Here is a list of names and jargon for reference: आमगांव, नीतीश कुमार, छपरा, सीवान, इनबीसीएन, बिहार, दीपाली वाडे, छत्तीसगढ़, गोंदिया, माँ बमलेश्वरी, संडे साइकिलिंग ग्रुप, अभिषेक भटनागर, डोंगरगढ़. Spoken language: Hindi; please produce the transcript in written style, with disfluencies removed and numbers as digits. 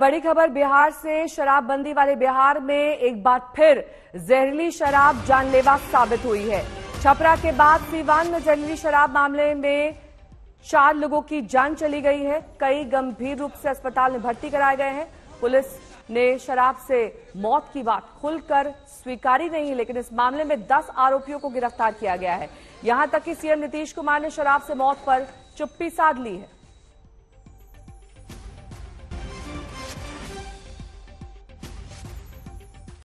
बड़ी खबर बिहार से। शराबबंदी वाले बिहार में एक बार फिर जहरीली शराब जानलेवा साबित हुई है। छपरा के बाद सीवान में जहरीली शराब मामले में 4 लोगों की जान चली गई है। कई गंभीर रूप से अस्पताल में भर्ती कराए गए हैं। पुलिस ने शराब से मौत की बात खुलकर स्वीकारी नहीं है, लेकिन इस मामले में 10 आरोपियों को गिरफ्तार किया गया है। यहां तक कि सीएम नीतीश कुमार ने शराब से मौत पर चुप्पी साध ली है।